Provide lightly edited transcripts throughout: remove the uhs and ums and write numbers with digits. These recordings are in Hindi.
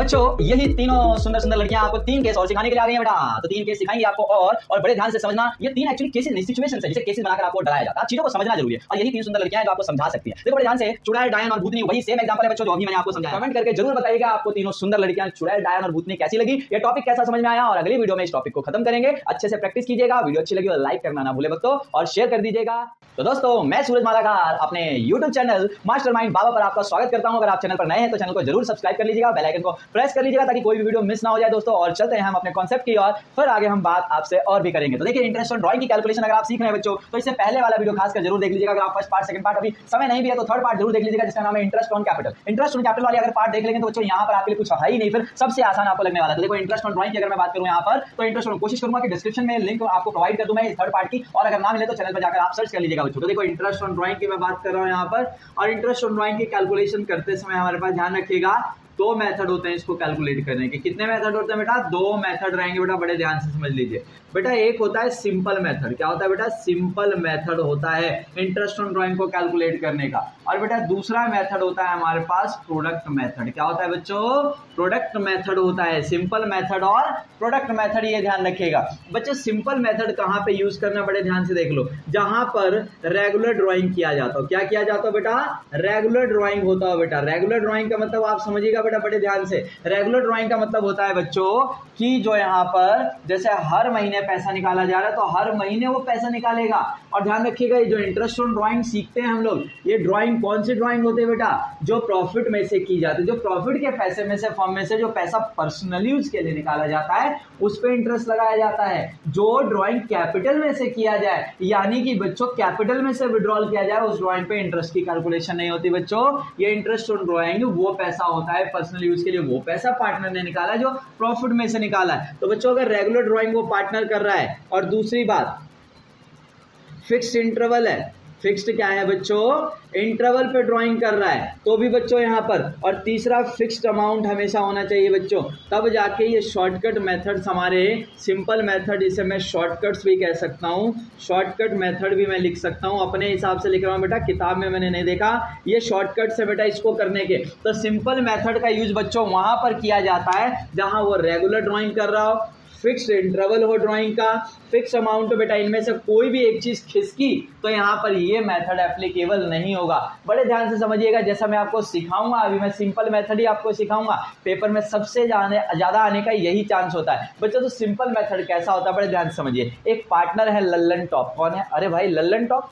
बच्चों यही तीनों सुंदर सुंदर लड़कियां आपको तीन केस और सिखाने के लिए आ रही हैं बेटा। तो तीन केस सिखाएंगे आपको और बड़े ध्यान से समझना। ये तीन एक्चुअली केसेस नहीं, सिचुएशंस है जिसे केसेस बनाकर आपको डराया जाता है। चीजों को समझना जरूरी है और यही तीन सुंदर लड़कियां हैं जो आपको समझा सकती है। देखो बड़े ध्यान से, चुड़ैल, डायन और भूतनी वही सेम एग्जांपल है बच्चों जो अभी मैंने आपको समझाया। कमेंट करके जरूर बताइएगा आपको तीनों सुंदर लड़कियां चुड़ैल, डायन और भूतनी कैसी लगी, ये टॉपिक कैसा समझ में आया। और अगली वीडियो में इस टॉपिक को खत्म करेंगे। अच्छे से प्रैक्टिस कीजिएगा। वीडियो अच्छी लगी तो लाइक करना ना भूले बच्चों और शेयर कर दीजिएगा। तो दोस्तों मैं सूरज मालाकार अपने YouTube चैनल मास्टर माइंड बाबा पर आपका स्वागत करता हूं। अगर आप चैनल पर नए हैं तो चैनल को जरूर सब्सक्राइब कर लीजिएगा, बेल आइकन को प्रेस कर लीजिएगा ताकि कोई भी वीडियो मिस ना हो जाए दोस्तों। और चलते हैं हम अपने कॉन्सेप्ट की और फिर आगे हम बात आपसे और भी करेंगे। तो देखिए इंटरेस्ट और ड्राइंग की कैलकुलेशन अगर आप सीख रहे हैं बच्चों तो इससे पहले वाला वीडियो खासकर जरूर देख लीजिएगा। अगर आप फर्स्ट पार्ट, सेकंड पार्ट अभी समय नहीं भी है तो थर्ड पार्ट जरूर देख लीजिएगा जिसका नाम है interest on capital. Interest on capital वाली अगर पार्ट देख लेंगे तो बच्चों यहाँ पर आपके लिए कुछ है ही नहीं, फिर सबसे आसान आपको लगने वाला। तो देखो इंटरेस्ट ऑन ड्राइंग की अगर मैं बात करूँ यहाँ पर तो इंटरेस्ट ऑन कोशिश करूँगा कि डिस्क्रिप्शन में लिंक आपको प्रोवाइड कर दूँ मैं थर्ड पार्ट की, और अगर ना मिले तो चैनल पर जाकर आप सर्च कर लीजिएगा बच्चों। तो देखो इंटरेस्ट ऑन ड्राइंग की मैं बात कर रहा हूँ यहाँ पर, और इंटरेस्ट ऑन ड्राइंग की कैलकुलेशन करते समय हमारे पास ध्यान रखिएगा दो मेथड होते हैं इसको कैलकुलेट करने के। कितने मेथड होते हैं बेटा? दो मेथड रहेंगे बेटा, बड़े ध्यान से समझ लीजिए बेटा। एक होता है सिंपल मेथड। क्या होता है बेटा? सिंपल मेथड होता है इंटरेस्ट ऑन ड्राइंग को कैलकुलेट करने का। और बेटा दूसरा मेथड होता है हमारे पास प्रोडक्ट मेथड। क्या होता है बच्चों? प्रोडक्ट मेथड होता है। सिंपल मेथड और प्रोडक्ट मेथड, ये ध्यान रखिएगा बच्चों। सिंपल मेथड कहाँ पे यूज करना, बड़े ध्यान से देख लो, जहां पर रेगुलर ड्राइंग किया जाता हो। क्या किया जाता हो बेटा? रेगुलर ड्राइंग होता हो बेटा। रेगुलर ड्राइंग का मतलब आप समझिएगा बेटा बड़े ध्यान से, रेगुलर ड्राइंग का मतलब होता है बच्चों कि जो यहाँ पर जैसे हर महीने पैसा निकाला जा रहा है तो हर महीने वो पैसा निकालेगा। और ध्यान रखिएगा ये जो इंटरेस्ट ऑन ड्राइंग सीखते हैं हम लोग, ये ड्राइंग कौन सी ड्राइंग होती है बेटा? जो प्रॉफिट में से की जाती है, जो प्रॉफिट के पैसे में से, फर्म में से जो पैसा पर्सनल यूज के लिए निकाला जाता है उस पर इंटरेस्ट लगाया जाता है। जो ड्राइंग कैपिटल में से किया जाए, यानी कि बच्चों कैपिटल में से विड्रॉल किया जाए, उस ड्राइंग पे इंटरेस्ट की कैलकुलेशन नहीं होती बच्चों। ये इंटरेस्ट ऑन ड्राइंग वो पैसा होता है पर्सनल यूज के लिए, वो पैसा पार्टनर ने निकाला जो प्रॉफिट में से निकाला है। तो बच्चों अगर रेगुलर ड्राइंग वो पार्टनर कर रहा है, और दूसरी बात फिक्स्ड इंटरवल है। फिक्स्ड क्या है बच्चों? इंटरवल पे ड्राइंग कर रहा है तो भी बच्चों यहाँ पर, और तीसरा फिक्स्ड अमाउंट हमेशा होना चाहिए बच्चों। तब जाके ये शॉर्टकट मेथड्स हमारे, सिंपल मेथड इसे मैं शॉर्टकट्स भी कह सकता हूँ, शॉर्टकट मेथड भी मैं लिख सकता हूँ, अपने हिसाब से लिख रहा हूँ बेटा, किताब में मैंने नहीं देखा। ये शॉर्टकट्स है बेटा इसको करने के। तो सिंपल मैथड का यूज बच्चों वहाँ पर किया जाता है जहाँ वो रेगुलर ड्राइंग कर रहा हो, फिक्स्ड इंटरवल हो ड्राइंग का, फिक्स अमाउंट। बेटा इनमें से कोई भी एक चीज़ खिसकी तो यहाँ पर ये मेथड एप्लीकेबल नहीं होगा। बड़े ध्यान से समझिएगा, जैसा मैं आपको सिखाऊंगा अभी मैं सिंपल मेथड ही आपको सिखाऊंगा। पेपर में सबसे ज़्यादा आने का यही चांस होता है बच्चों। तो सिंपल मेथड कैसा होता है बड़े ध्यान से समझिए। एक पार्टनर है लल्लन टॉप। कौन है? अरे भाई लल्लन टॉप,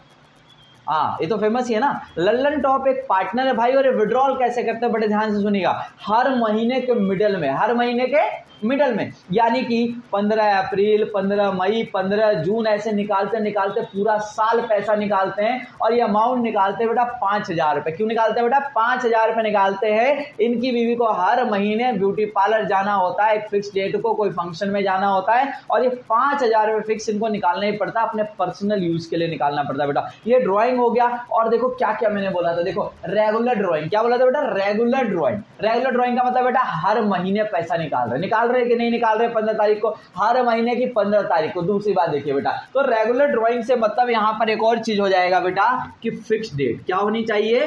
हाँ ये तो फेमस ही है ना। लल्लन टॉप एक पार्टनर है भाई, और ये विड्रॉल कैसे करते हैं बड़े ध्यान से सुनिएगा। हर महीने के मिडल में, हर महीने के मिडल में, यानी कि 15 अप्रैल, 15 मई, 15 जून, ऐसे निकालते निकालते पूरा साल पैसा निकालते हैं। और ये अमाउंट निकालते हैं बेटा 5,000 रुपये। क्यों निकालते हैं बेटा? 5,000 रुपये निकालते हैं। इनकी बीवी को हर महीने ब्यूटी पार्लर जाना होता है, एक फिक्स डेट को कोई फंक्शन में जाना होता है, और ये 5,000 रुपये फिक्स इनको निकालना ही पड़ता है, अपने पर्सनल यूज के लिए निकालना पड़ता है बेटा। ये ड्रॉइंग हो गया। और देखो क्या क्या मैंने बोला था, देखो रेगुलर ड्रॉइंग। क्या बोला था बेटा? Regular drawing. रेगुलर ड्रॉइंग का मतलब बेटा हर महीने पैसा निकाल रहे कि नहीं निकाल रहे 15 तारीख को, हर महीने की 15 तारीख को। दूसरी बात देखिए बेटा, तो रेगुलर ड्राइंग से मतलब यहाँ पर एक और चीज हो जाएगा बेटा कि फिक्स डेट क्या होनी चाहिए,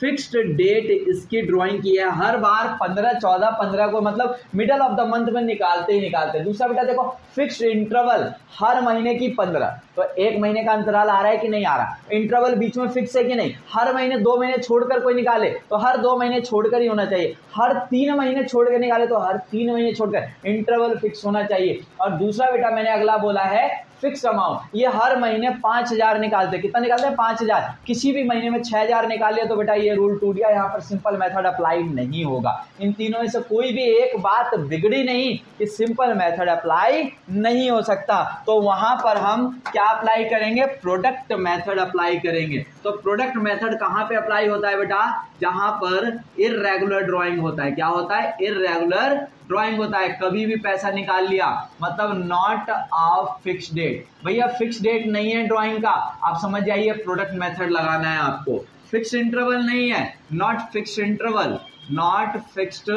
फिक्स्ड डेट इसकी ड्राइंग की है। हर बार 15, 14, 15 को मतलब मिडल ऑफ द मंथ में निकालते ही निकालते। दूसरा बेटा देखो फिक्स्ड इंटरवल, हर महीने की 15, तो एक महीने का अंतराल आ रहा है कि नहीं आ रहा, इंटरवल बीच में फिक्स है कि नहीं। हर महीने 2 महीने छोड़कर कोई निकाले तो हर 2 महीने छोड़कर ही होना चाहिए। हर 3 महीने छोड़कर निकाले तो हर 3 महीने छोड़कर इंटरवल फिक्स होना चाहिए। और दूसरा बेटा मैंने अगला बोला है फिक्स अमाउंट। ये हर महीने 5,000 निकालते। कितना निकालते हैं? 5,000। किसी भी महीने में 6,000 निकालिए तो बेटा ये रूल टूट गया, यहाँ पर सिंपल मेथड अप्लाई नहीं होगा। इन तीनों में से कोई भी एक बात बिगड़ी नहीं कि सिंपल मेथड अप्लाई नहीं हो सकता। तो वहाँ पर हम क्या अप्लाई करेंगे? प्रोडक्ट मेथड अप्लाई करेंगे। तो प्रोडक्ट मेथड कहाँ पर अप्लाई होता है बेटा? जहाँ पर इरेगुलर ड्रॉइंग होता है। क्या होता है? इरेगुलर ड्राइंग होता है। कभी भी पैसा निकाल लिया मतलब नॉट ऑफ फिक्स डेट। भैया फिक्स डेट नहीं है ड्राइंग का, आप समझ जाइए प्रोडक्ट मेथड लगाना है आपको। फिक्स इंटरवल नहीं है, not fix interval, not fixed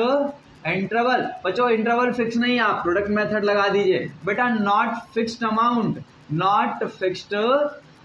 interval. बच्चों इंटरवल फिक्स नहीं है, आप प्रोडक्ट मेथड लगा दीजिए बेटा। Not fixed amount, not fixed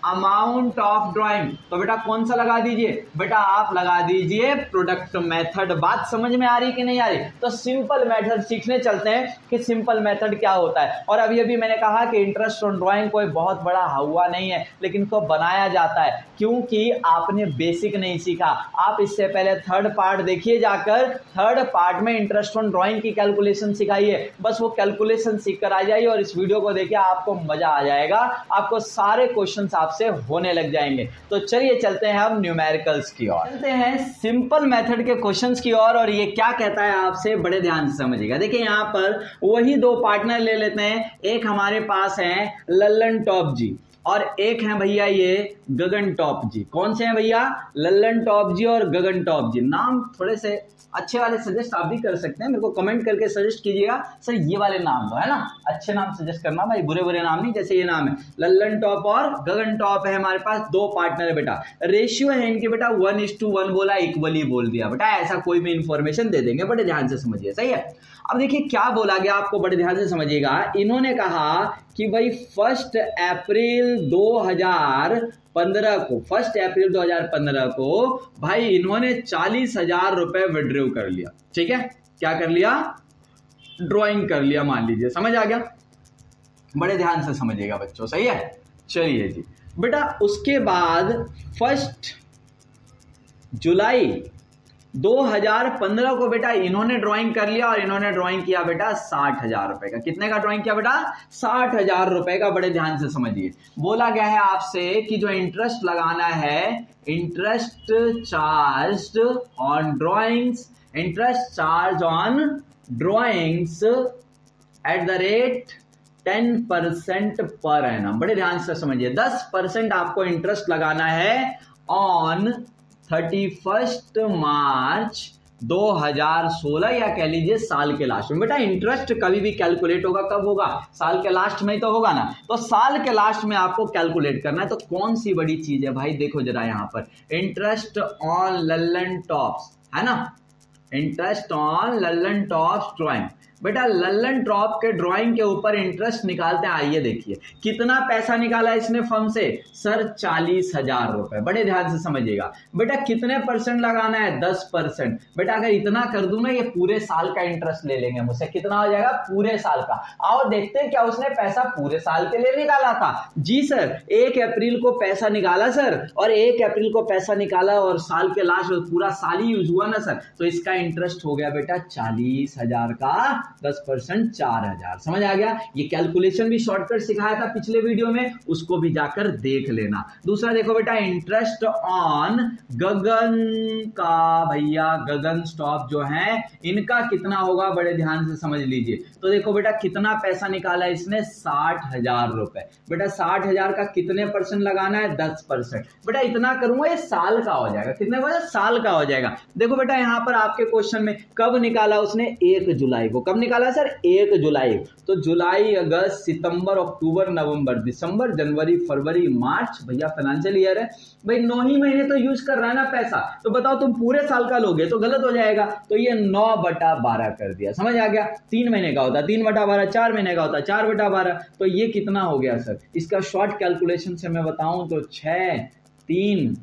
amount of drawing, तो बेटा कौन सा लगा दीजिए, बेटा आप लगा दीजिए प्रोडक्ट मेथड। बात समझ में आ रही कि नहीं आ रही? तो सिंपल मेथड सीखने चलते हैं कि सिंपल मेथड क्या होता है। और अभी अभी मैंने कहा कि इंटरेस्ट ऑन ड्राइंग कोई बहुत बड़ा हवा नहीं है, लेकिन इसको बनाया जाता है क्योंकि आपने बेसिक नहीं सीखा। आप इससे पहले थर्ड पार्ट देखिए जाकर, थर्ड पार्ट में इंटरेस्ट ऑन ड्राइंग की कैलकुलेशन सिखाइए, बस वो कैलकुलेशन सीख कर आ जाइए और इस वीडियो को देखिए, आपको मजा आ जाएगा, आपको सारे क्वेश्चन आपसे होने लग जाएंगे। तो चलिए चलते हैं हम न्यूमेरिकल्स की ओर, चलते हैं सिंपल मेथड के क्वेश्चंस की ओर। और ये क्या कहता है आपसे, बड़े ध्यान से समझिएगा। देखिए यहाँ पर वही दो पार्टनर ले लेते हैं, एक हमारे पास है लल्लन टॉप जी और एक हैं भैया ये गगन टॉप जी। कौन से हैं भैया? लल्लन टॉप जी और गगन टॉप जी। नाम थोड़े से अच्छे वाले सजेस्ट आप भी कर सकते हैं, मेरे को कमेंट करके सजेस्ट कीजिएगा सर ये वाले नाम दो, है ना, अच्छे नाम सजेस्ट करना भाई, बुरे बुरे नाम नहीं। जैसे ये नाम है लल्लन टॉप और गगन टॉप है हमारे पास, दो पार्टनर है बेटा। रेशियो है इनके बेटा 1:1 बोला, इक्वली बोल दिया बेटा, ऐसा कोई भी इंफॉर्मेशन दे देंगे, बड़े ध्यान से समझिए, सही है। अब देखिए क्या बोला गया, आपको बड़े ध्यान से समझिएगा। इन्होंने कहा कि भाई 1 अप्रैल 2015 को, 1 अप्रैल 2015 को भाई इन्होंने 40,000 रुपए विड्रॉ कर लिया। ठीक है, क्या कर लिया? ड्राइंग कर लिया, मान लीजिए। समझ आ गया? बड़े ध्यान से समझिएगा बच्चों, सही है। चलिए जी बेटा, उसके बाद 1 जुलाई 2015 को बेटा इन्होंने ड्राइंग कर लिया और इन्होंने ड्राइंग किया बेटा 60,000 रुपए का। कितने का ड्राइंग किया बेटा? 60,000 रुपए का। बड़े ध्यान से समझिए, बोला गया है आपसे कि जो इंटरेस्ट लगाना है, interest charge on drawings, interest charge on drawings at the rate 10% per annum. बड़े ध्यान से समझिए, 10% आपको इंटरेस्ट लगाना है ऑन 31 मार्च 2016, या कह लीजिए साल के लास्ट में। बेटा इंटरेस्ट कभी भी कैलकुलेट होगा, कब होगा? साल के लास्ट में ही तो होगा ना, तो साल के लास्ट में आपको कैलकुलेट करना है। तो कौन सी बड़ी चीज है भाई, देखो जरा यहाँ पर, इंटरेस्ट ऑन लल्लन टॉप्स, है ना, interest on Lallan tops drawing. बेटा लल्लन टॉप के ड्राइंग के ऊपर इंटरेस्ट निकालते हैं, आइए देखिए कितना पैसा निकाला इसने फर्म से, सर 40,000 रुपए। बड़े ध्यान से समझिएगा बेटा, कितने परसेंट लगाना है? 10%। बेटा अगर इतना कर दूं ना, ये पूरे साल का इंटरेस्ट ले लेंगे मुझसे, कितना हो जाएगा पूरे साल का। आओ देखते हैं क्या उसने पैसा पूरे साल के लिए निकाला था। जी सर, 1 अप्रैल को पैसा निकाला सर, और 1 अप्रैल को पैसा निकाला और साल के लास्ट में पूरा साल ही यूज हुआ ना सर, तो इसका इंटरेस्ट हो गया बेटा 40,000 का 10% 4,000। समझ आ गया? ये कैलकुलेशन भी शॉर्टकट सिखाया था पिछले वीडियो में, उसको भी जाकर देख लेना। दूसरा देखो बेटा, इंटरेस्ट ऑन गगन का, भैया गगन स्टॉप जो है इनका कितना होगा, बड़े ध्यान से समझ लीजिए। तो देखो बेटा कितना पैसा निकाला इसने, 60,000 रुपए। बेटा 60,000 का कितने परसेंट लगाना है? 10%। बेटा इतना करूंगा ये साल का हो जाएगा, कितने का? साल का हो जाएगा। देखो बेटा यहाँ पर आपके क्वेश्चन में कब निकाला उसने, 1 जुलाई को। कब निकाला सर? 1 जुलाई। तो जुलाई, अगस्त, सितंबर, अक्टूबर, नवंबर, दिसंबर, जनवरी, फरवरी, मार्च, भैया फाइनेंशियल ईयर है भाई, 9 ही महीने तो यूज कर रहा है ना पैसा, तो बताओ तुम पूरे साल का लोगे तो गलत हो जाएगा। तो ये 9/12 कर दिया। समझ आ गया? 3 महीने का होता 3/12, 4 महीने का होता 4/12। तो ये कितना हो गया सर? इसका शॉर्ट कैलकुलेशन से मैं बताऊं तो 6, 3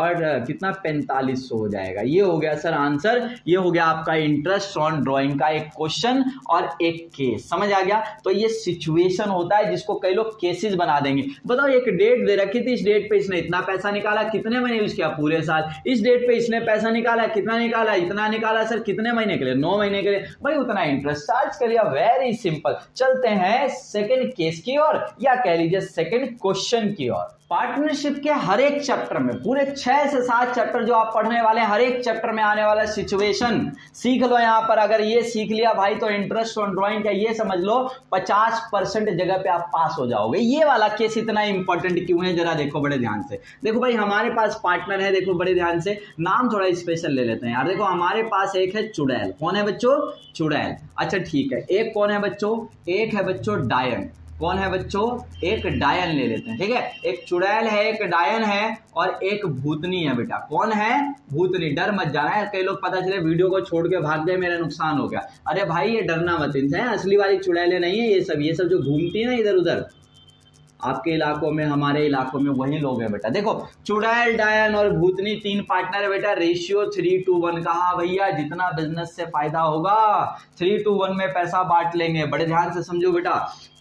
और कितना 4500 हो जाएगा। ये हो गया सर आंसर। ये हो गया आपका इंटरेस्ट ऑन ड्राइंग का एक क्वेश्चन और एक केस। समझ आ गया? तो ये सिचुएशन होता है जिसको कई लोग केसेस बना देंगे। बताओ, एक डेट दे रखी थी, इस डेट पे इसने इतना पैसा निकाला, कितने महीने यूज किया? पूरे साल। इस डेट पे इसने पैसा निकाला, कितना निकाला? इतना निकाला सर, कितने महीने के लिए? 9 महीने के लिए। भाई उतना इंटरेस्ट चार्ज कर लिया। Very simple. चलते हैं सेकेंड केस की ओर, या कह लीजिए सेकेंड क्वेश्चन की ओर। पार्टनरशिप के हर एक चैप्टर में, पूरे 6 से 7 चैप्टर जो आप पढ़ने वाले हैं, हर एक चैप्टर में आने वाला सिचुएशन सीख लो यहाँ पर। अगर ये सीख लिया भाई तो इंटरेस्ट ऑन ड्राइंग का ये समझ लो 50% जगह पे आप पास हो जाओगे। ये वाला केस इतना इंपॉर्टेंट क्यों है, जरा देखो बड़े ध्यान से। देखो भाई हमारे पास पार्टनर है, देखो बड़े ध्यान से, नाम थोड़ा स्पेशल ले लेते हैं यार। देखो हमारे पास एक है चुड़ैल। कौन है बच्चों? चुड़ैल। अच्छा ठीक है, एक कौन है बच्चों? एक है बच्चों डायन। कौन है बच्चों? एक डायन ले लेते हैं, ठीक है। एक चुड़ैल है, एक डायन है और एक भूतनी है बेटा। कौन है? भूतनी। डर मत जाना है, कई लोग पता चले वीडियो को छोड़ के भाग गए, मेरा नुकसान हो गया। अरे भाई ये डरना मत, इनसे असली वाली चुड़ैलें नहीं है ये सब जो घूमती है ना इधर उधर, आपके इलाकों में, हमारे इलाकों में वही लोग हैं बेटा। देखो चुड़ैल, डायन और भूतनी तीन पार्टनर है बेटा। रेशियो 3:1 का। हाँ भैया, जितना बिजनेस से फायदा होगा 3:1 में पैसा बांट लेंगे। बड़े ध्यान से समझो बेटा।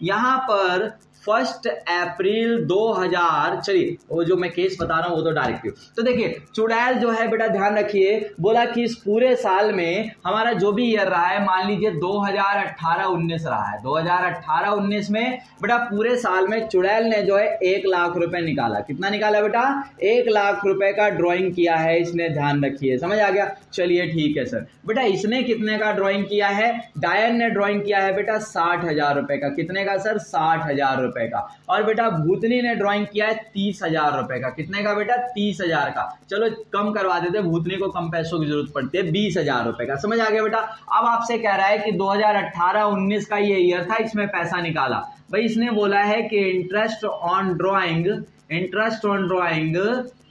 यहाँ पर 1 अप्रैल 2000, चलिए वो जो मैं केस बता रहा हूँ वो तो डायरेक्ट है। तो देखिए चुड़ैल जो है बेटा, ध्यान रखिए, बोला कि इस पूरे साल में हमारा जो भी ईयर रहा है, मान लीजिए 2018-19 रहा है, 2018-19 में बेटा पूरे साल में चुड़ैल ने जो है 1 लाख रुपए निकाला। कितना निकाला बेटा? 1 लाख रुपए का ड्रॉइंग किया है इसने, ध्यान रखिए। समझ आ गया? चलिए ठीक है सर। बेटा इसने कितने का ड्रॉइंग किया है? डायन ने ड्रॉइंग किया है बेटा 60,000 रुपए का। कितने का सर? 60,000 रुपए का। और बेटा भूतनी ने ड्राइंग किया है 30,000 रुपए का। कितने का बेटा? 30,000 का। चलो कम करवा देते, भूतनी को कम पैसों की जरूरत पड़ती है, 20,000 रुपए का। समझ आ गया बेटा? अब आपसे कह रहा है कि 2018-19 का ये ईयर था, इसमें पैसा निकाला। भाई इसने बोला है कि इंटरेस्ट ऑन ड्राइंग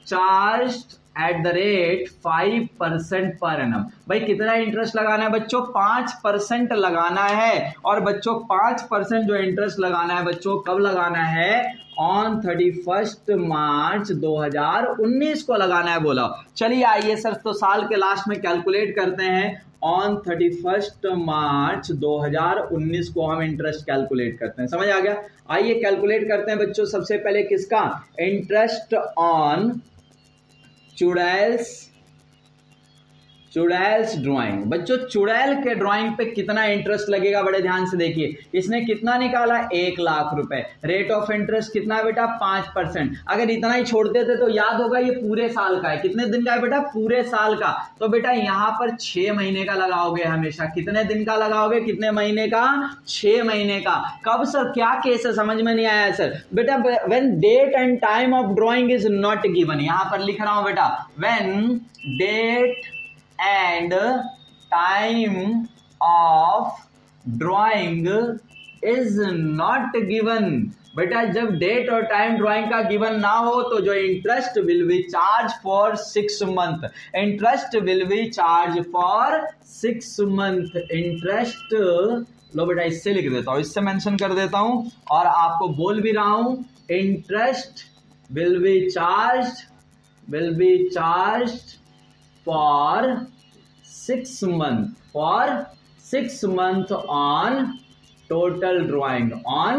चार्ज @ 5% पर एनम। भाई कितना इंटरेस्ट लगाना है बच्चों? 5% लगाना है। और बच्चों 5% जो इंटरेस्ट लगाना है बच्चों, कब लगाना है? ऑन 31 मार्च 2019 को लगाना है बोला। चलिए आइए सर तो साल के लास्ट में कैलकुलेट करते हैं। ऑन 31 मार्च 2019 को हम इंटरेस्ट कैलकुलेट करते हैं। समझ आ गया? आइए कैलकुलेट करते हैं बच्चों। सबसे पहले किसका? इंटरेस्ट ऑन चुड़ैल्स ड्राइंग। बच्चों चुड़ैल के ड्राइंग पे कितना इंटरेस्ट लगेगा? बड़े ध्यान से देखिए। इसने कितना निकाला? 1 लाख रुपए। रेट ऑफ इंटरेस्ट कितना बेटा? 5%। अगर इतना ही छोड़ते थे तो याद होगा ये पूरे साल का है। कितने दिन का है बेटा? पूरे साल का। तो बेटा यहाँ पर 6 महीने का लगाओगे हमेशा। कितने दिन का लगाओगे? कितने महीने का? 6 महीने का। कब सर? क्या केस है? समझ में नहीं आया सर। बेटा when date and time of drawing is not given, यहाँ पर लिख रहा हूँ बेटा, when date and time of drawing is not given। बेटा जब डेट और टाइम ड्राइंग का गिवन ना हो तो जो interest will be charge for 6 month, interest will be charge for 6 month. Interest लो बेटा इससे लिख देता हूँ, इससे मेंशन कर देता हूँ और आपको बोल भी रहा हूँ, interest will be charge for 6 month, for 6 month on total drawing, on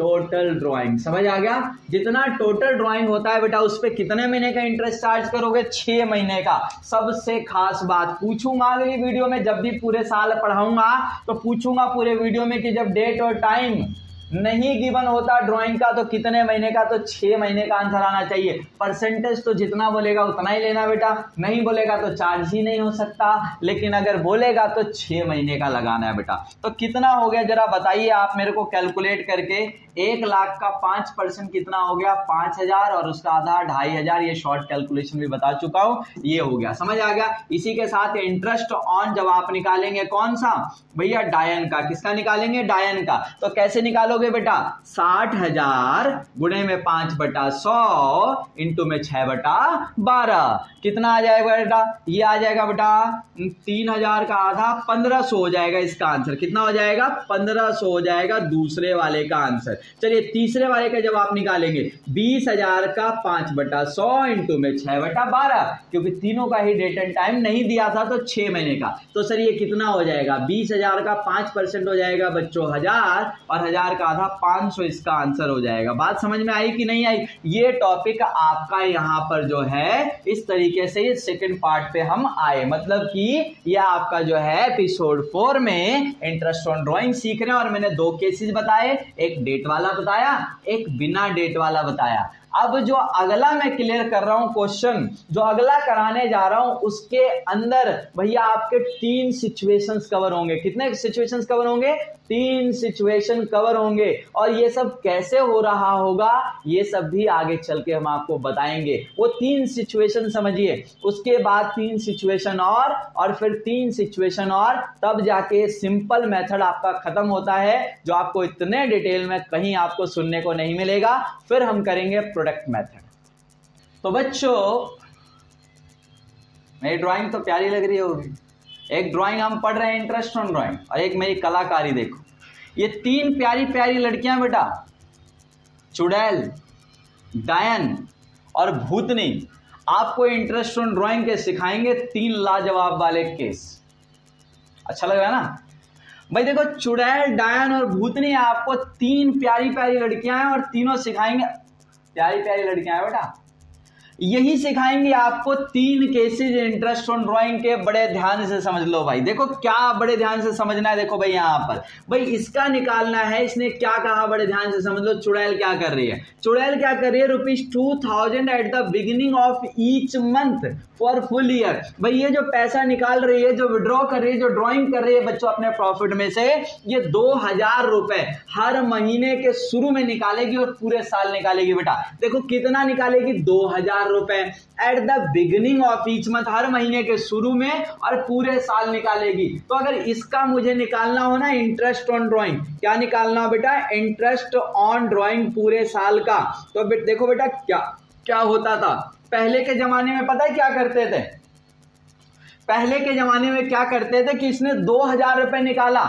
total drawing. समझ आ गया? जितना टोटल ड्राइंग होता है बेटा उस पर कितने महीने का इंटरेस्ट चार्ज करोगे? 6 महीने का। सबसे खास बात पूछूंगा अगली वीडियो में, जब भी पूरे साल पढ़ाऊंगा तो पूछूंगा पूरे वीडियो में कि जब डेट और टाइम नहीं गिवन होता ड्राइंग का तो कितने महीने का? तो 6 महीने का आंसर आना चाहिए। परसेंटेज तो जितना बोलेगा उतना ही लेना बेटा, नहीं बोलेगा तो चार्ज ही नहीं हो सकता, लेकिन अगर बोलेगा तो 6 महीने का लगाना है बेटा। तो कितना हो गया जरा बताइए आप मेरे को कैलकुलेट करके। 1 लाख का 5% कितना हो गया? 5,000, और उसका आधा 2,500। ये शॉर्ट कैलकुलेशन भी बता चुका हूँ, ये हो गया। समझ आ गया? इसी के साथ इंटरेस्ट ऑन जब आप निकालेंगे कौन सा भैया? डायन का। किसका निकालेंगे? डायन का। तो कैसे निकालोगे बेटा? 60,000 गुणे में 5/100 इंटू में 6/12। कितना आ जाएगा बेटा? ये आ जाएगा बेटा 3,000 का आधा 1,500 हो जाएगा। इसका आंसर कितना हो जाएगा? 1,500 हो जाएगा दूसरे वाले का आंसर। चलिए तीसरे वाले का जब आप निकालेंगे, 20,000 का 5/100 इंटू में 6/12, क्योंकि तीनों का ही डेट एंड टाइम नहीं दिया था तो 6 महीने का। तो सर ये कितना हो जाएगा? 20,000 का 5% हो जाएगा बच्चों 1,000, और 1,000 का था 500। इसका आंसर हो जाएगा। बात समझ में आई कि नहीं आई? ये टॉपिक आपका यहाँ पर जो है इस तरीके से ये सेकंड पार्ट पे हम आए, मतलब कि ये आपका जो है एपिसोड 4 में इंटरेस्ट ऑन ड्राइंग सीख रहे हैं। और मैंने 2 केसेस बताए, एक डेट वाला बताया, एक बिना डेट वाला बताया। अब जो अगला मैं क्लियर कर रहा हूँ क्वेश्चन, जो अगला कराने जा रहा हूँ उसके अंदर भैया आपके 3 सिचुएशंस कवर होंगे। कितने सिचुएशंस कवर होंगे? 3 सिचुएशन कवर होंगे। और ये सब कैसे हो रहा होगा ये सब भी आगे चल के हम आपको बताएंगे। वो 3 सिचुएशन समझिए, उसके बाद 3 सिचुएशन और फिर 3 सिचुएशन और, तब जाके सिंपल मेथड आपका खत्म होता है, जो आपको इतने डिटेल में कहीं आपको सुनने को नहीं मिलेगा। फिर हम करेंगे प्रोडक्ट मेथड। तो बच्चों मेरी ड्राइंग तो प्यारी लग रही होगी। एक ड्राइंग हम पढ़ रहे हैं इंटरेस्ट ऑन ड्राइंग, और एक मेरी कलाकारी देखो। ये 3 प्यारी प्यारी लड़कियां बेटा चुड़ैल, डायन और भूतनी आपको इंटरेस्ट ऑन ड्राइंग के सिखाएंगे 3 लाजवाब वाले केस। अच्छा लग रहा है ना भाई? देखो चुड़ैल, डायन और भूतनी आपको 3 प्यारी प्यारी लड़कियां हैं और तीनों सिखाएंगे, प्यारी प्यारी लड़कियां हैं बेटा, यही सिखाएंगे आपको 3 केसेज इंटरेस्ट ऑन ड्राइंग के। बड़े ध्यान से समझ लो भाई, देखो क्या बड़े ध्यान से समझना है। देखो भाई यहाँ पर भाई इसका निकालना है, इसने क्या कहा बड़े ध्यान से समझ लो। चुड़ैल क्या कर रही है? चुड़ैल क्या कर रही है? ₹2000 at the beginning of each month for full year. भाई ये जो पैसा निकाल रही है, जो विड्रॉ कर रही है, जो ड्रॉइंग कर रही है बच्चों अपने प्रॉफिट में से, ये ₹2000 हर महीने के शुरू में निकालेगी और पूरे साल निकालेगी बेटा। देखो कितना निकालेगी? ₹2000 at the beginning of each month, हर महीने के शुरू में और पूरे साल निकालेगी। तो अगर इसका मुझे निकालना हो ना इंटरेस्ट ऑन ड्राइंग, क्या निकालना बेटा? इंटरेस्ट ऑन ड्राइंग पूरे साल का। तो देखो बेटा क्या होता था पहले के जमाने में, पता है क्या करते थे पहले के जमाने में? क्या करते थे कि इसने ₹2000 निकाला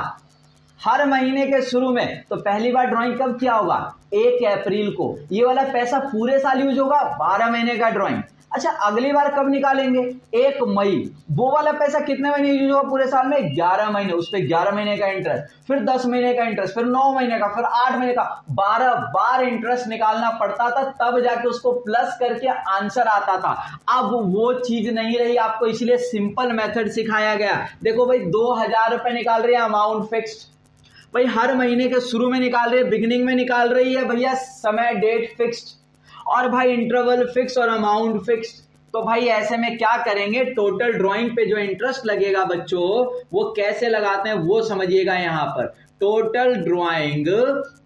हर महीने के शुरू में, तो पहली बार ड्राइंग कब किया होगा? 1 अप्रैल को। ये वाला पैसा पूरे साल यूज होगा, 12 महीने का ड्राइंग। अच्छा अगली बार कब निकालेंगे? 1 मई। वो वाला पैसा कितने महीने यूज होगा पूरे साल में? 11 महीने। उस पर 11 महीने का इंटरेस्ट, फिर 10 महीने का इंटरेस्ट, फिर 9 महीने का, फिर 8 महीने का। 12 बार इंटरेस्ट निकालना पड़ता था, तब जाके उसको प्लस करके आंसर आता था। अब वो चीज नहीं रही आपको, इसलिए सिंपल मेथड सिखाया गया। देखो भाई ₹2000 निकाल रही है, अमाउंट फिक्स भाई, हर महीने के शुरू में निकाल रही है, बिगिनिंग में निकाल रही है भैया, समय डेट फिक्स्ड और भाई इंटरवल फिक्स और अमाउंट फिक्स। तो भाई ऐसे में क्या करेंगे? टोटल ड्राइंग पे जो इंटरेस्ट लगेगा बच्चों, वो कैसे लगाते हैं वो समझिएगा। यहाँ पर टोटल ड्राइंग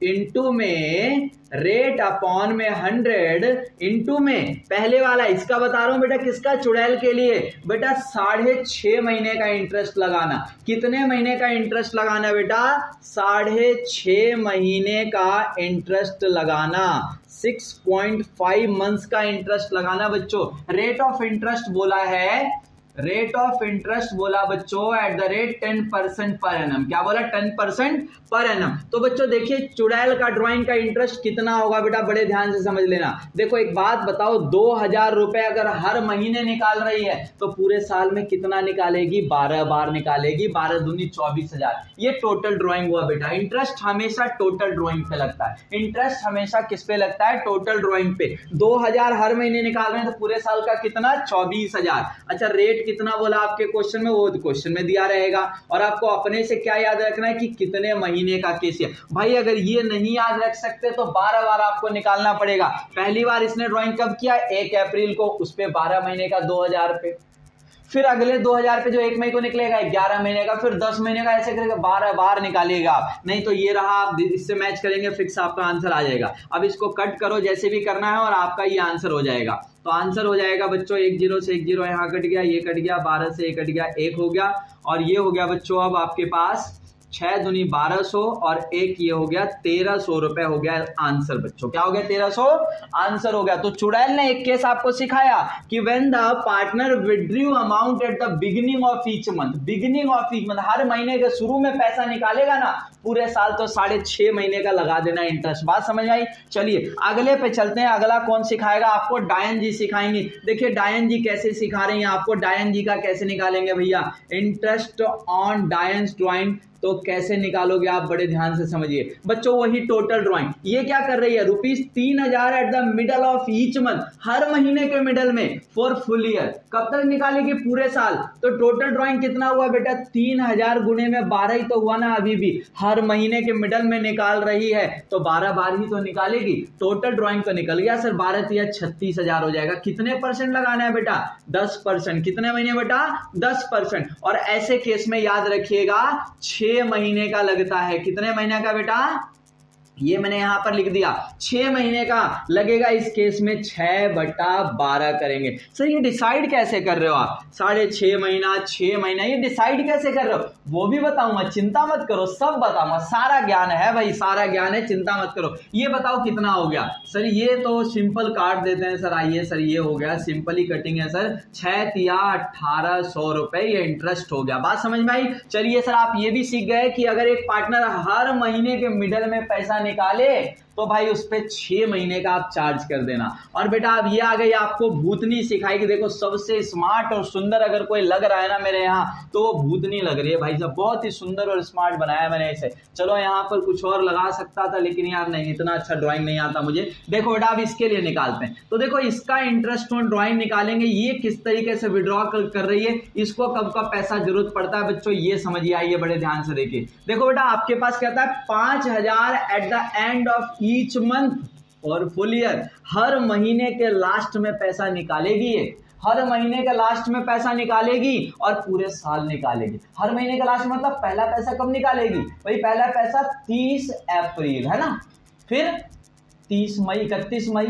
इंटू में रेट अपॉन में 100 इंटू में पहले वाला, इसका बता रहा हूं बेटा किसका? चुड़ैल के लिए बेटा 6.5 महीने का इंटरेस्ट लगाना। कितने महीने का इंटरेस्ट लगाना बेटा? 6.5 महीने का इंटरेस्ट लगाना, 6.5 मंथ्स का इंटरेस्ट लगाना बच्चों। रेट ऑफ इंटरेस्ट बोला है, रेट ऑफ इंटरेस्ट बोला बच्चों at the rate 10% per annum. क्या बोला? 10% पर एनम। तो बच्चों देखिए चुड़ैल का ड्राइंग का इंटरेस्ट कितना होगा बेटा, बड़े ध्यान से समझ लेना। देखो एक बात बताओ, ₹2000 अगर हर महीने निकाल रही है तो पूरे साल में कितना निकालेगी? 12 बार निकालेगी, 12 दूनी 24,000। ये टोटल ड्राइंग हुआ बेटा। इंटरेस्ट हमेशा टोटल ड्राइंग पे लगता है। इंटरेस्ट हमेशा किस पे लगता है? टोटल ड्राइंग पे। 2000 हर महीने निकाल रहे हैं तो पूरे साल का कितना? 24,000। अच्छा रेट कितना बोला आपके क्वेश्चन में? वो क्वेश्चन में दिया रहेगा। और आपको अपने से क्या याद रखना है कि कितने महीने का केस है भाई। अगर ये नहीं याद रख सकते तो 12 बार आपको निकालना पड़ेगा। पहली बार इसने ड्राइंग कब किया? 1 अप्रैल को। उस पे 12 महीने का 2000 पे, फिर अगले 2000 पे जो 1 मई को निकलेगा 11 महीने का, फिर 10 महीने का, ऐसे करके 12 बार निकालिएगा आप। नहीं तो ये रहा, आप इससे मैच करेंगे, फिक्स आपका आंसर आ जाएगा। अब इसको कट करो जैसे भी करना है और आपका ये आंसर हो जाएगा। तो आंसर हो जाएगा बच्चों 10 से 10 यहाँ कट गया, ये कट गया, 12 से 1 कट गया, 1 हो गया और ये हो गया बच्चों। अब आपके पास 6 दूनी 1200 और 1 ये हो गया 1300 रुपए हो गया आंसर बच्चों। क्या हो गया? 1300 आंसर हो गया। तो चुड़ैल ने एक केस आपको सिखाया कि when the partner withdrew amount at the beginning of each month, beginning of each month हर महीने के शुरू में पैसा निकालेगा ना पूरे साल, तो 6.5 महीने का लगा देना इंटरेस्ट। बात समझ आई? चलिए अगले पे चलते हैं। अगला कौन सिखाएगा आपको? डायन जी सिखाएंगे। देखिए डायन जी कैसे सिखा रही हैं आपको। डायन जी का कैसे निकालेंगे भैया इंटरेस्ट ऑन डायन्स ड्राइंग? तो कैसे निकालोगे आप बड़े ध्यान से समझिए बच्चों। वही टोटल ड्राइंग, ये क्या कर रही है? ₹3000 at the middle of each month हर महीने के मिडल में फॉर फुल ईयर। कब तक निकालेगी? पूरे साल। तो टोटल ड्राइंग कितना हुआ बेटा? 3000 गुणे में 12 ही तो हुआ ना। अभी भी हर महीने के मिडल में निकाल रही है तो 12 बार ही तो निकालेगी। टोटल ड्राइंग तो निकल गया सर 12 या 36,000 हो जाएगा। कितने परसेंट लगाना है बेटा? 10%। कितने महीने बेटा? 10%। और ऐसे केस में याद रखिएगा 6 महीने का लगता है। कितने महीने का बेटा? ये मैंने यहां पर लिख दिया 6 महीने का लगेगा। इस केस में 6/12 करेंगे। सर ये डिसाइड कैसे कर रहे हो आप? 6.5 महीना 6 महीना ये डिसाइड कैसे कर रहे हो वो भी बताऊंगा, चिंता मत करो, सब बताऊंगा। सारा ज्ञान है भाई, सारा ज्ञान है, चिंता मत करो। ये बताओ कितना हो गया सर? ये तो सिंपल काट देते हैं सर। आइए सर ये हो गया, सिंपली कटिंग है सर। 6 तिया 1800 रुपए ये इंटरेस्ट हो गया। बात समझ में आई? चलिए सर आप ये भी सीख गए कि अगर एक पार्टनर हर महीने के मिडल में पैसा निकाले तो भाई उस पर 6 महीने का आप चार्ज कर देना। और बेटा अब ये आ गई आपको भूतनी सिखाई कि देखो सबसे स्मार्ट और सुंदर अगर कोई लग रहा है ना मेरे यहाँ तो वो भूतनी लग रही है भाई साहब, बहुत ही सुंदर और स्मार्ट बनाया मैंने इसे। चलो यहाँ पर कुछ और लगा सकता था लेकिन यार नहीं, इतना अच्छा ड्राइंग नहीं आता मुझे। देखो बेटा अब इसके लिए निकालते हैं, तो देखो इसका इंटरेस्ट ऑन ड्राइंग निकालेंगे, ये किस तरीके से विड्रॉ कर रही है, इसको कब का पैसा जरूरत पड़ता है बच्चों ये समझिए। आइए बड़े ध्यान से देखिए, देखो बेटा आपके पास कहता है 5000 at the end of each month और फुल ईयर, हर महीने के लास्ट में पैसा निकालेगी ये, हर महीने के लास्ट में पैसा निकालेगी और पूरे साल निकालेगी। हर महीने के लास्ट मतलब पहला पैसा कब निकालेगी भाई, पहला पैसा 30 अप्रैल है ना, फिर 30 मई, 31 मई,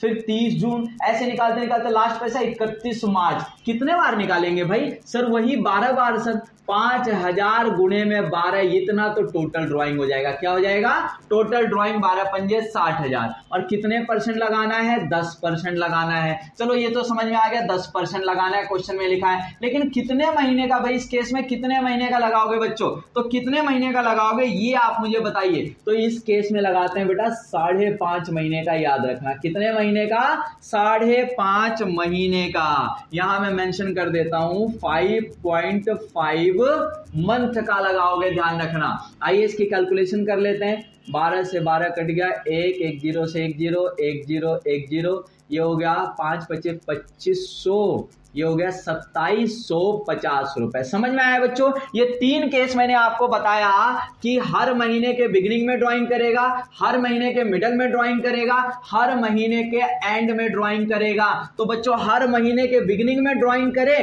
फिर 30 जून, ऐसे निकालते निकालते लास्ट पैसा 31 मार्च। कितने बार निकालेंगे भाई सर, वही 12 बार सर, 5000 गुणे में 12 इतना तो टोटल ड्राइंग हो जाएगा। क्या हो जाएगा टोटल ड्राइंग, 12 पंजे 60,000। और कितने परसेंट लगाना है, 10% लगाना है। चलो ये तो समझ में आ गया, 10% लगाना है क्वेश्चन में लिखा है, लेकिन कितने महीने का भाई इस केस में कितने महीने का लगाओगे बच्चों, तो कितने महीने का लगाओगे ये आप मुझे बताइए। तो इस केस में लगाते हैं बेटा 5.5 महीने का, याद रखना कितने महीने का, 5.5 महीने का। यहां मैं मेंशन कर देता हूं 5.5 मंथ का लगाओगे, ध्यान रखना। आइए इसकी कैलकुलेशन कर लेते हैं, 12 से 12 कट गया, 1 1 0 से 1 0 1 0 1 0, ये हो गया 5 25 2500, ये हो गया 2750 रुपए। समझ में आया बच्चों, ये 3 केस मैंने आपको बताया कि हर महीने के बिगिनिंग में ड्राइंग करेगा, हर महीने के मिडल में ड्राइंग करेगा, हर महीने के एंड में ड्राइंग करेगा। तो बच्चों हर महीने के बिगिनिंग में ड्राइंग करे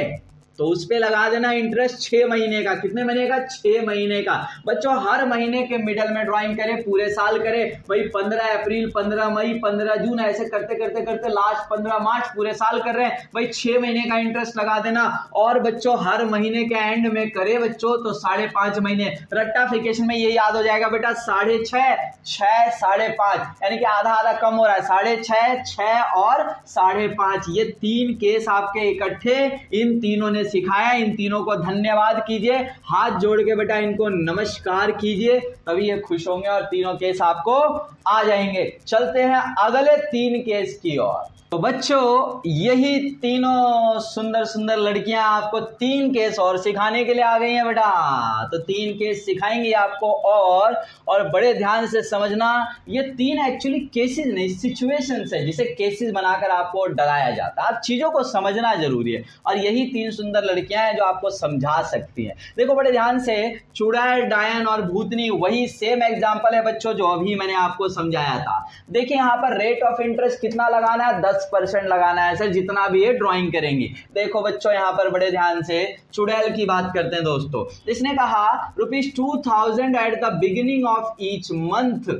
तो उस पे लगा देना इंटरेस्ट 6 महीने का, कितने महीने का, 6 महीने का। बच्चों हर महीने के मिडल में ड्राइंग करें, पूरे साल करें भाई, 15 अप्रैल, 15 मई, 15 जून, ऐसे करते करते करते लास्ट 15 मार्च, पूरे साल कर रहे हैं भाई, 6 महीने का इंटरेस्ट लगा देना। और बच्चों हर महीने के एंड में करे बच्चों तो 5.5 महीने, रट्टाफिकेशन में ये याद हो जाएगा बेटा 6.5 6 5.5, यानी कि आधा आधा कम हो रहा है, 6.5 6 और 5.5, ये 3 केस आपके इकट्ठे इन तीनों ने सिखाया। इन तीनों को धन्यवाद कीजिए, हाथ जोड़ के बेटा इनको नमस्कार कीजिए, तभी ये खुश होंगे और तीनों केस आपको आ जाएंगे। चलते हैं अगले 3 केस की ओर। तो बच्चों यही तीनों सुंदर सुंदर लड़कियां आपको 3 केस और सिखाने के लिए आ गई हैं बेटा, तो 3 केस सिखाएंगी आपको। और बड़े ध्यान से समझना, ये 3 एक्चुअली केसेस नहीं सिचुएशंस है जिसे केसेस बनाकर आपको डराया जाता है। आप चीज़ों को समझना जरूरी है और यही 3 सुंदर लड़कियां हैं जो आपको समझा सकती हैं। देखो बड़े ध्यान से, चुड़ैल, डायन और भूतनी वही सेम एग्जाम्पल है बच्चों जो अभी मैंने आपको समझाया था। देखिए यहाँ पर रेट ऑफ इंटरेस्ट कितना लगाना है, 10% लगाना है सर, जितना भी ये ड्राइंग करेंगी। देखो बच्चों यहाँ पर बड़े ध्यान से चुड़ैल की बात करते हैं दोस्तों, इसने कहा ₹2000 at the beginning of each month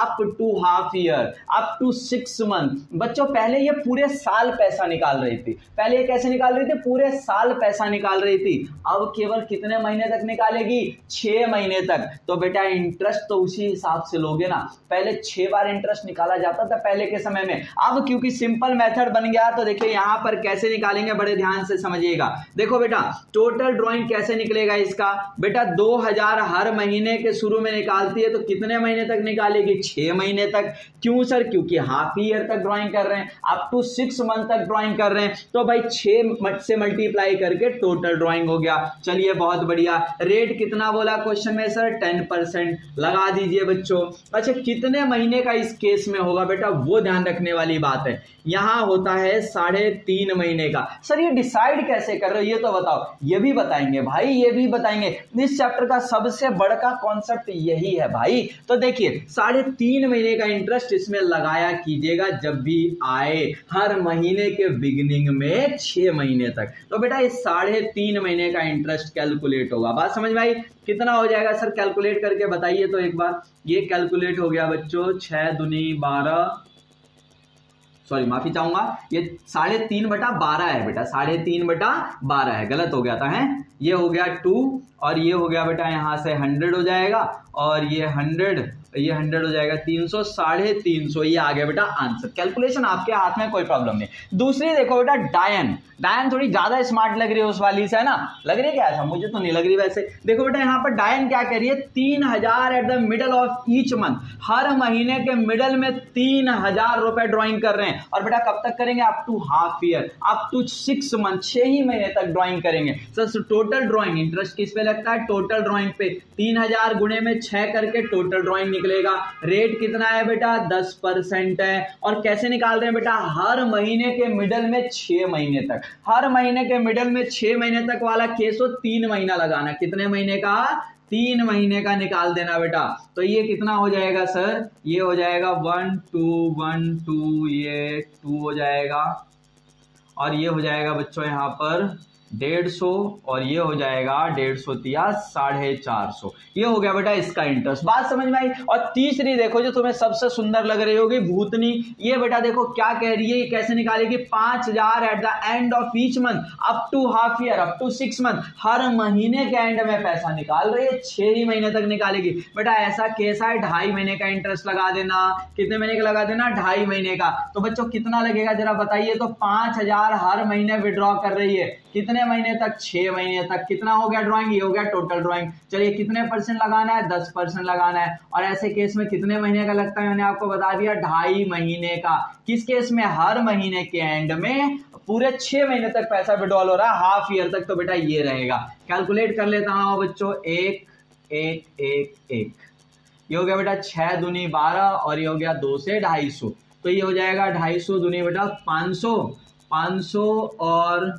up to half year up to 6 month. बच्चों पहले ये पूरे साल पैसा निकाल रही थी, पहले ये कैसे निकाल रही थी, पूरे साल पैसा निकाल रही थी। अब केवल कितने महीने तक निकालेगी, 6 महीने तक। तो बेटा इंटरेस्ट तो उसी हिसाब से लोगे ना, पहले 6 बार इंटरेस्ट निकाला जाता था पहले के समय में, अब क्योंकि सिंपल मेथड बन गया। तो देखिए यहाँ पर कैसे निकालेंगे, बड़े ध्यान से समझिएगा। देखो बेटा टोटल ड्रॉइंग कैसे निकलेगा इसका, बेटा 2000 हर महीने के शुरू में निकालती है तो कितने महीने तक निकालेगी, 6 महीने तक। क्यों सर, क्योंकि हाफ ईयर तक ड्राइंग कर रहे हैं, अप टू 6 मंथ तक ड्राइंग कर रहे हैं, तो भाई 6 से मल्टीप्लाई करके टोटल ड्राइंग हो गया। चलिए बहुत बढ़िया, रेट कितना बोला क्वेश्चन में सर, 10% लगा दीजिए बच्चों। अच्छा कितने महीने का इस केस में होगा बेटा, वो ध्यान रखने वाली बात है। यहां होता है 3.5 महीने का। सर ये डिसाइड कैसे कर रहे हो ये तो बताओ, ये भी बताएंगे भाई, ये भी बताएंगे। इस चैप्टर का सबसे बड़ा कॉन्सेप्ट यही है भाई। तो देखिए 3 महीने का इंटरेस्ट इसमें लगाया कीजिएगा जब भी आए, हर महीने के बिगिनिंग में 6 महीने तक। तो बेटा इस 3.5 महीने का इंटरेस्ट कैलकुलेट होगा। बात समझ में आई, कितना हो जाएगा सर कैलकुलेट करके बताइए तो एक बार। ये कैलकुलेट हो गया बच्चों, 6 दूनी 12 सॉरी माफी चाहूंगा, ये 3.5/12 है बेटा, 3.5/12 है, गलत हो गया था है। ये हो गया 2 और ये हो गया बेटा यहाँ से 100 हो जाएगा और ये 100 हो जाएगा 300, 350 ये आ गया बेटा आंसर। कैलकुलेशन आपके हाथ में, कोई प्रॉब्लम नहीं। दूसरी देखो बेटा डायन थोड़ी ज्यादा स्मार्ट लग रही है उस वाली से, है ना, लग रही है क्या ऐसा? मुझे तो नहीं लग रही वैसे। देखो बेटा यहाँ पर डायन क्या कह रही है, 3000 at the middle of each month, हर महीने के मिडल में 3000 रुपए ड्रॉइंग कर रहे हैं। और बेटा कब तक करेंगे? Up to half year, up to 6 month, 6 ही महीने तक ड्रॉइंग करेंगे। सर टोटल ड्रॉइंग, इंटरेस्ट किस पे लगता है? टोटल ड्रॉइंग पे। 3000 गुणे में 6 करके टोटल ड्रॉइंग निकलेगा। रेट कितना है बेटा? 10% है। और कैसे निकाल रहे हैं बेटा? हर महीने के मिडल में 6 महीने तक, हर महीने के मिडल में 6 महीने तक वाला केस हो 3 महीना लगाना। कितने महीने का? 3 महीने का निकाल देना बेटा। तो ये कितना हो जाएगा सर? ये हो जाएगा 1, 2, 1, 2, ये 2 हो जाएगा और ये हो जाएगा बच्चों यहाँ पर 150 और ये हो जाएगा 150 450। ये हो गया बेटा इसका इंटरेस्ट। बात समझ में आई। और तीसरी देखो जो तुम्हें सबसे सुंदर लग रही होगी, भूतनी, ये बेटा देखो क्या कह रही है, ये कैसे निकालेगी? 5000 at the end of each month, up to half year, up to 6 month, हर महीने के एंड में पैसा निकाल रही है, 6 ही महीने तक निकालेगी। बेटा ऐसा कैसा है? 2.5 महीने का इंटरेस्ट लगा देना। कितने महीने का लगा देना? 2.5 महीने का। तो बच्चों कितना लगेगा जरा बताइए तो? 5000 हर महीने विड्रॉ कर रही है, कितने महीने तक? 6 महीने तक। कितना हो गया ड्राइंग? ये हो गया टोटल ड्राइंग। चलिए कितने परसेंट लगाना है? 10% लगाना है। और ऐसे केस में कितने महीने का लगता है? मैंने आपको बता दिया 2.5 महीने का। किस केस में? हर महीने के एंड में पूरे 6 महीने तक पैसा विड्रॉल हो रहा है, हाफ ईयर तक। तो बेटा ये रहेगा, कैलकुलेट कर लेता हूँ बच्चों, 1, 1, 1, 1, ये हो गया बेटा 6 दूनी 12 और ये हो गया 2 से 250। तो ये हो जाएगा 250 दूनी बेटा 500 और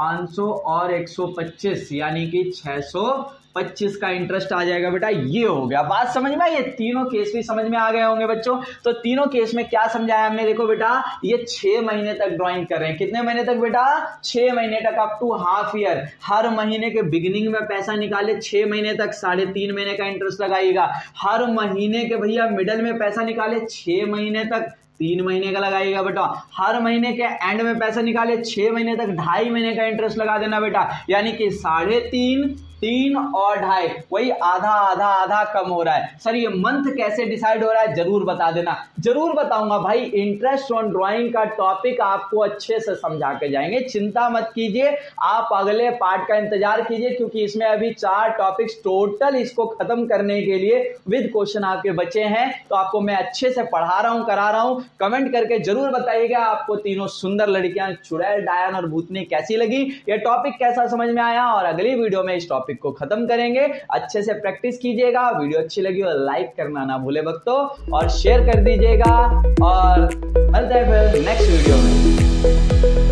500 और 125 यानी कि 625 का इंटरेस्ट आ जाएगा बेटा। ये हो गया। बात समझ में आई? ये तीनों केस भी समझ में आ गए होंगे बच्चों। तो तीनों केस में क्या समझाया हमने? देखो बेटा ये 6 महीने तक ड्राइंग कर रहे हैं। कितने महीने तक बेटा? 6 महीने तक, अप टू हाफ ईयर, हर महीने के बिगिनिंग में पैसा निकाले 6 महीने तक, 3.5 महीने का इंटरेस्ट लगाइएगा। हर महीने के भैया मिडल में पैसा निकाले 6 महीने तक, 3 महीने का लगाएगा बेटा। हर महीने के एंड में पैसा निकाले 6 महीने तक, 2.5 महीने का इंटरेस्ट लगा देना बेटा। यानी कि 3.5, 3 और 2.5, वही आधा आधा आधा कम हो रहा है। सर ये मंथ कैसे डिसाइड हो रहा है? जरूर बता देना। जरूर बताऊंगा भाई, इंटरेस्ट ऑन ड्राइंग का टॉपिक आपको अच्छे से समझा के जाएंगे, चिंता मत कीजिए। आप अगले पार्ट का इंतजार कीजिए क्योंकि इसमें अभी 4 टॉपिक्स टोटल इसको खत्म करने के लिए विद क्वेश्चन आपके बचे हैं। तो आपको मैं अच्छे से पढ़ा रहा हूँ, करा रहा हूँ। कमेंट करके जरूर बताइएगा आपको तीनों सुंदर लड़कियां चुड़ैल, डायन और भूतनी कैसी लगी, यह टॉपिक कैसा समझ में आया। और अगली वीडियो में इस टॉपिक को खत्म करेंगे। अच्छे से प्रैक्टिस कीजिएगा। वीडियो अच्छी लगी हो लाइक करना ना भूले बच्चों और शेयर कर दीजिएगा। और मिलते हैं फिर नेक्स्ट वीडियो में।